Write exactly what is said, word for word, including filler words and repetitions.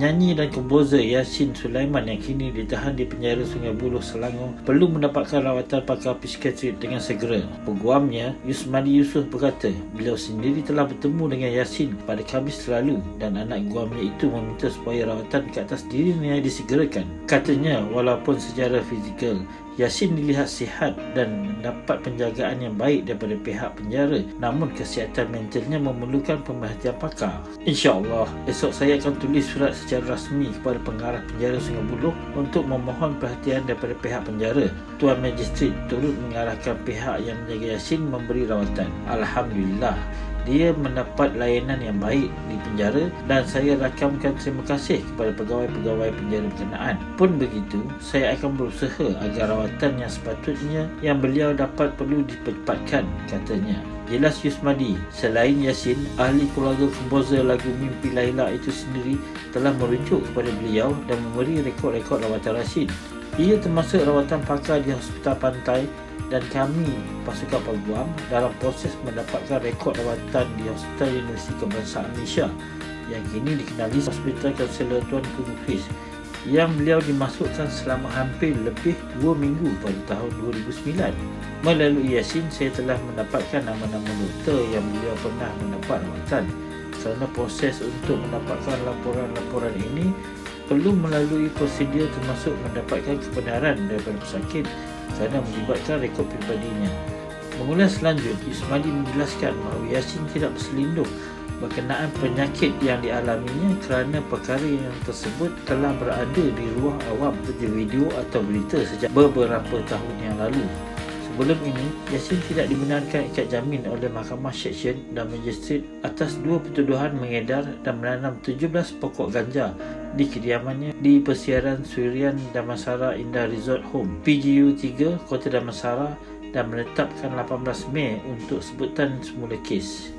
Penyanyi dan komposer Yasin Sulaiman yang kini ditahan di Penjara Sungai Buloh, Selangor perlu mendapatkan rawatan pakar psikiatrik dengan segera. Peguamnya, Yusmadi Yusoff, berkata beliau sendiri telah bertemu dengan Yasin pada Khamis lalu dan anak guamnya itu meminta supaya rawatan ke atas dirinya disegerakan. Katanya, walaupun secara fizikal Yasin dilihat sihat dan mendapat penjagaan yang baik daripada pihak penjara, namun kesihatan mentalnya memerlukan pemerhatian pakar. InsyaAllah, esok saya akan tulis surat secara rasmi kepada pengarah Penjara Sungai Buloh untuk memohon perhatian daripada pihak penjara. Tuan Magistri turut mengarahkan pihak yang menjaga Yasin memberi rawatan. Alhamdulillah, dia mendapat layanan yang baik di penjara dan saya rakamkan terima kasih kepada pegawai-pegawai penjara berkenaan. Pun begitu, saya akan berusaha agar rawatan yang sepatutnya yang beliau dapat perlu dipercepatkan, katanya. Jelas Yusmadi, selain Yasin, ahli keluarga komposer lagu Mimpi Laila itu sendiri telah merujuk kepada beliau dan memberi rekod-rekod rawatan Yasin. Ia termasuk rawatan pakar di Hospital Pantai dan kami, pasukan peguam, dalam proses mendapatkan rekod rawatan di Hospital Universiti Kebangsaan Malaysia yang kini dikenali Hospital Kanselor Tuan Kuru Fis, yang beliau dimasukkan selama hampir lebih dua minggu pada tahun dua ribu sembilan. Melalui Yasin, saya telah mendapatkan nama-nama doktor yang beliau pernah mendapat rawatan. Selama proses untuk mendapatkan laporan-laporan ini perlu melalui prosedur termasuk mendapatkan kebenaran daripada pesakit kerana melibatkan rekod pribadinya. Mengulas lanjut, Yusmadi menjelaskan bahawa Yasin tidak berselindung berkenaan penyakit yang dialaminya kerana perkara yang tersebut telah berada di ruang awam seperti video atau berita sejak beberapa tahun yang lalu. Sebelum ini, Yasin tidak dibenarkan ikat jamin oleh Mahkamah Seksyen dan Magistrat atas dua pertuduhan mengedar dan menanam tujuh belas pokok ganja di kediamannya di Persiaran Swiran Damasara Indah Resort Home, P J U tiga, Kota Damasara, dan menetapkan lapan belas Mei untuk sebutan semula kes.